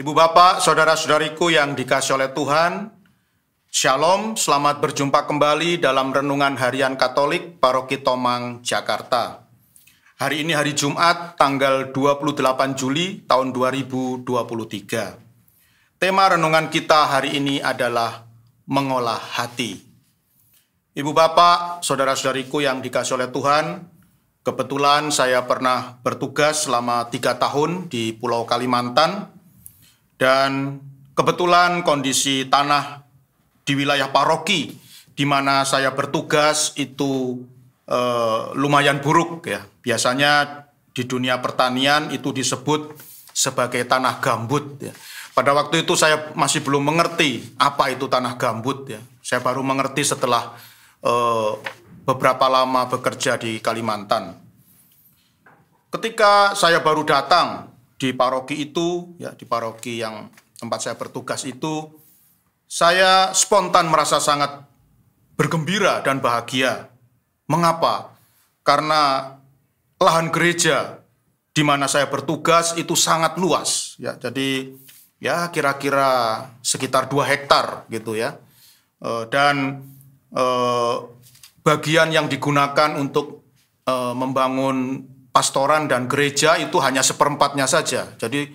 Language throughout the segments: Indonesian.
Ibu bapak, saudara-saudariku yang dikasih oleh Tuhan, Shalom, selamat berjumpa kembali dalam Renungan Harian Katolik Paroki Tomang, Jakarta. Hari ini hari Jumat, tanggal 28 Juli tahun 2023. Tema renungan kita hari ini adalah mengolah hati. Ibu bapak, saudara-saudariku yang dikasih oleh Tuhan, kebetulan saya pernah bertugas selama 3 tahun di Pulau Kalimantan. Dan kebetulan kondisi tanah di wilayah paroki di mana saya bertugas itu lumayan buruk ya. Biasanya di dunia pertanian itu disebut sebagai tanah gambut ya. Pada waktu itu saya masih belum mengerti apa itu tanah gambut ya. Saya baru mengerti setelah beberapa lama bekerja di Kalimantan. Ketika saya baru datang di paroki itu, ya, di paroki yang tempat saya bertugas itu, saya spontan merasa sangat bergembira dan bahagia. Mengapa? Karena lahan gereja di mana saya bertugas itu sangat luas. Ya, jadi ya kira-kira sekitar 2 hektar gitu ya. Dan bagian yang digunakan untuk membangun pastoran dan gereja itu hanya 1/4-nya saja. Jadi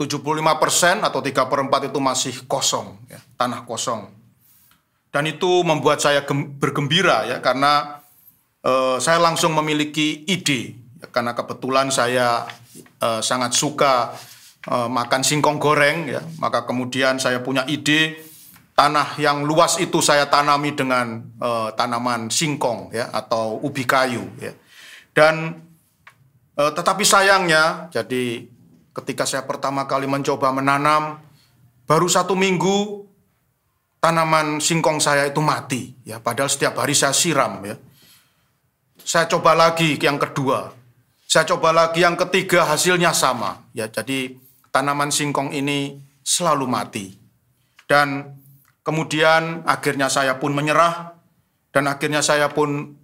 75% atau 3/4 itu masih kosong, ya, tanah kosong. Dan itu membuat saya bergembira ya, karena saya langsung memiliki ide. Ya, karena kebetulan saya sangat suka makan singkong goreng, ya, maka kemudian saya punya ide tanah yang luas itu saya tanami dengan tanaman singkong ya, atau ubi kayu. Ya. Dan tetapi sayangnya, jadi ketika saya pertama kali mencoba menanam, baru 1 minggu tanaman singkong saya itu mati. Ya, padahal setiap hari saya siram. Ya, saya coba lagi yang kedua, saya coba lagi yang ketiga, hasilnya sama. Ya, jadi tanaman singkong ini selalu mati. Dan kemudian akhirnya saya pun menyerah dan akhirnya saya pun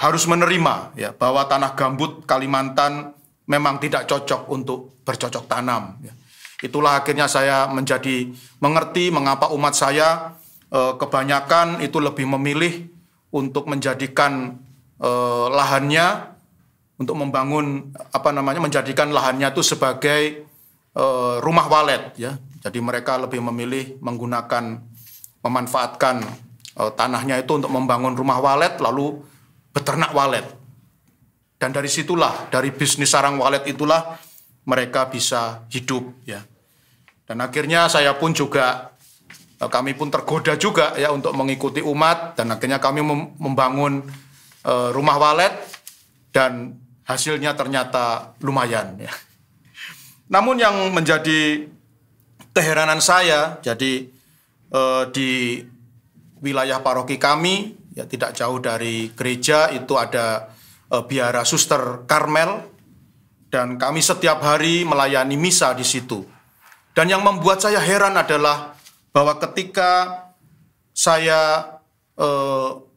harus menerima ya, bahwa tanah gambut Kalimantan memang tidak cocok untuk bercocok tanam. Ya. Itulah akhirnya saya menjadi mengerti mengapa umat saya kebanyakan itu lebih memilih untuk menjadikan lahannya untuk membangun apa namanya menjadikan lahannya itu sebagai rumah walet. Ya. Jadi mereka lebih memilih menggunakan memanfaatkan tanahnya itu untuk membangun rumah walet lalu beternak walet. Dan dari situlah, dari bisnis sarang walet itulah mereka bisa hidup ya. Dan akhirnya saya pun juga, kami pun tergoda juga ya untuk mengikuti umat. Dan akhirnya kami membangun rumah walet dan hasilnya ternyata lumayan ya. Namun yang menjadi keheranan saya, jadi di wilayah paroki kami, ya tidak jauh dari gereja itu ada biara Suster Karmel dan kami setiap hari melayani misa di situ. Dan yang membuat saya heran adalah bahwa ketika saya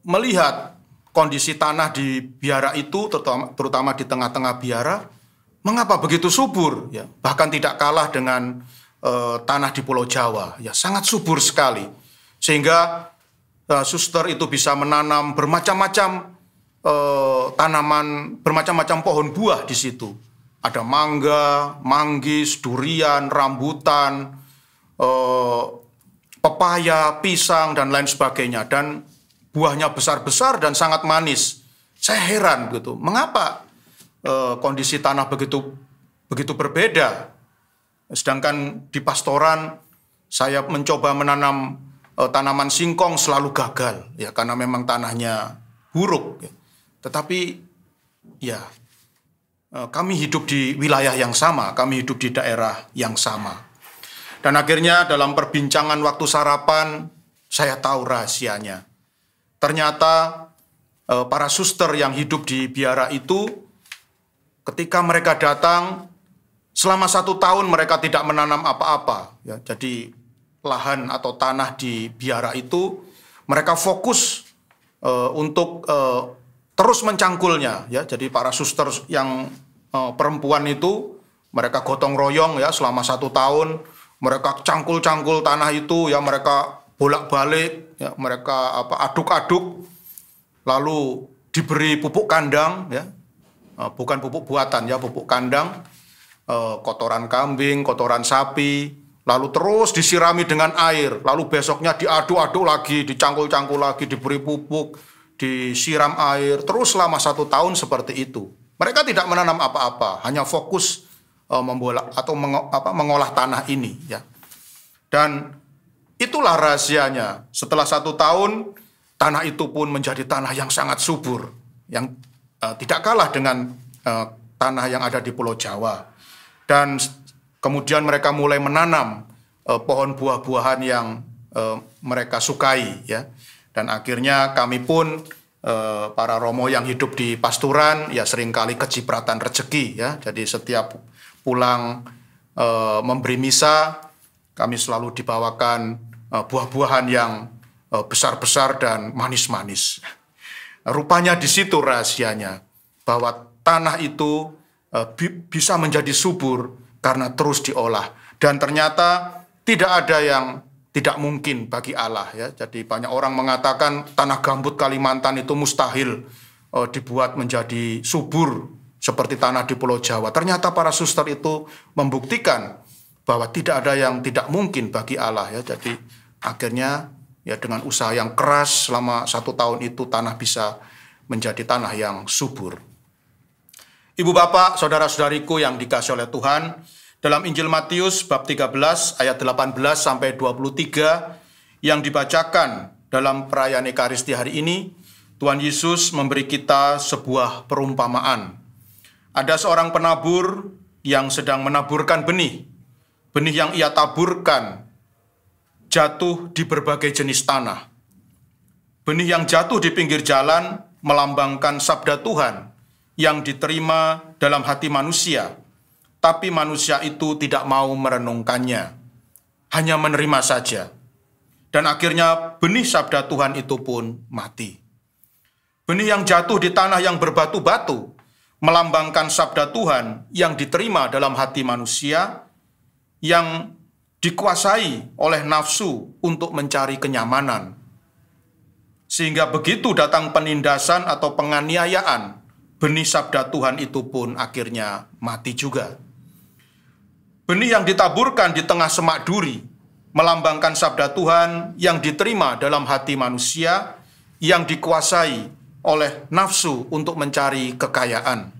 melihat kondisi tanah di biara itu, terutama di tengah-tengah biara, mengapa begitu subur? Ya, bahkan tidak kalah dengan tanah di Pulau Jawa, ya sangat subur sekali sehingga suster itu bisa menanam bermacam-macam tanaman, bermacam-macam pohon buah di situ. Ada mangga, manggis, durian, rambutan, pepaya, pisang, dan lain sebagainya. Dan buahnya besar-besar dan sangat manis. Saya heran gitu, mengapa kondisi tanah begitu berbeda. Sedangkan di pastoran saya mencoba menanam tanaman singkong selalu gagal ya karena memang tanahnya buruk ya. Tetapi ya kami hidup di wilayah yang sama, kami hidup di daerah yang sama. Dan akhirnya dalam perbincangan waktu sarapan saya tahu rahasianya. Ternyata para suster yang hidup di biara itu ketika mereka datang selama 1 tahun mereka tidak menanam apa-apa ya. Jadi lahan atau tanah di biara itu mereka fokus untuk terus mencangkulnya ya. Jadi para suster yang perempuan itu Mereka gotong royong ya selama 1 tahun, mereka cangkul-cangkul tanah itu ya, mereka bolak-balik ya, mereka aduk-aduk, lalu diberi pupuk kandang ya, bukan pupuk buatan ya, pupuk kandang, kotoran kambing, kotoran sapi, lalu terus disirami dengan air, lalu besoknya diaduk-aduk lagi, dicangkul-cangkul lagi, diberi pupuk, disiram air, terus selama 1 tahun seperti itu. Mereka tidak menanam apa-apa, hanya fokus membolak atau mengolah tanah ini ya. Dan itulah rahasianya. Setelah 1 tahun, tanah itu pun menjadi tanah yang sangat subur, yang tidak kalah dengan tanah yang ada di Pulau Jawa. Dan kemudian mereka mulai menanam pohon buah-buahan yang mereka sukai ya. Dan akhirnya kami pun para romo yang hidup di pasturan ya seringkali kecipratan rezeki ya. Jadi setiap pulang memberi misa, kami selalu dibawakan buah-buahan yang besar-besar dan manis-manis. Rupanya di situ rahasianya, bahwa tanah itu bisa menjadi subur karena terus diolah. Dan ternyata tidak ada yang tidak mungkin bagi Allah ya. Jadi banyak orang mengatakan tanah gambut Kalimantan itu mustahil dibuat menjadi subur seperti tanah di Pulau Jawa. Ternyata para suster itu membuktikan bahwa tidak ada yang tidak mungkin bagi Allah ya. Jadi akhirnya ya dengan usaha yang keras selama 1 tahun itu, tanah bisa menjadi tanah yang subur. Ibu bapak, saudara-saudariku yang dikasih oleh Tuhan, dalam Injil Matius bab 13 ayat 18 sampai 23 yang dibacakan dalam perayaan Ekaristi hari ini, Tuhan Yesus memberi kita sebuah perumpamaan. Ada seorang penabur yang sedang menaburkan benih. Benih yang ia taburkan jatuh di berbagai jenis tanah. Benih yang jatuh di pinggir jalan melambangkan sabda Tuhan yang diterima dalam hati manusia, tapi manusia itu tidak mau merenungkannya, hanya menerima saja. Dan akhirnya benih sabda Tuhan itu pun mati. Benih yang jatuh di tanah yang berbatu-batu melambangkan sabda Tuhan yang diterima dalam hati manusia, yang dikuasai oleh nafsu untuk mencari kenyamanan. Sehingga begitu datang penindasan atau penganiayaan, benih sabda Tuhan itu pun akhirnya mati juga. Benih yang ditaburkan di tengah semak duri melambangkan sabda Tuhan yang diterima dalam hati manusia, yang dikuasai oleh nafsu untuk mencari kekayaan.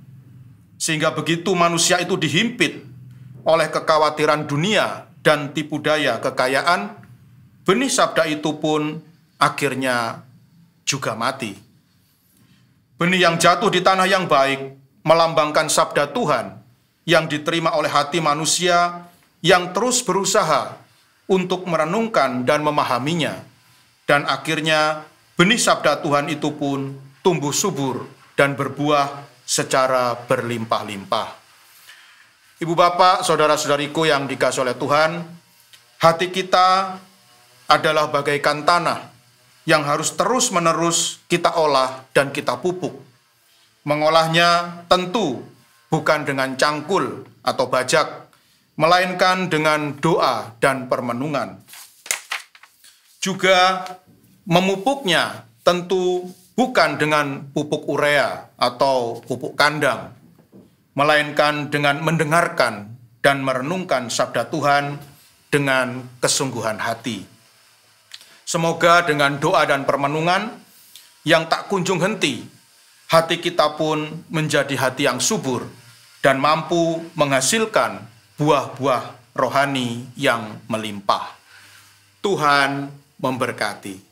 Sehingga begitu manusia itu dihimpit oleh kekhawatiran dunia dan tipu daya kekayaan, benih sabda itu pun akhirnya juga mati. Benih yang jatuh di tanah yang baik melambangkan sabda Tuhan yang diterima oleh hati manusia, yang terus berusaha untuk merenungkan dan memahaminya. Dan akhirnya benih sabda Tuhan itu pun tumbuh subur dan berbuah secara berlimpah-limpah. Ibu bapak, saudara-saudariku yang dikasih oleh Tuhan, hati kita adalah bagaikan tanah yang harus terus-menerus kita olah dan kita pupuk. Mengolahnya tentu bukan dengan cangkul atau bajak, melainkan dengan doa dan permenungan. Juga memupuknya tentu bukan dengan pupuk urea atau pupuk kandang, melainkan dengan mendengarkan dan merenungkan sabda Tuhan dengan kesungguhan hati. Semoga dengan doa dan permenungan yang tak kunjung henti, hati kita pun menjadi hati yang subur dan mampu menghasilkan buah-buah rohani yang melimpah. Tuhan memberkati.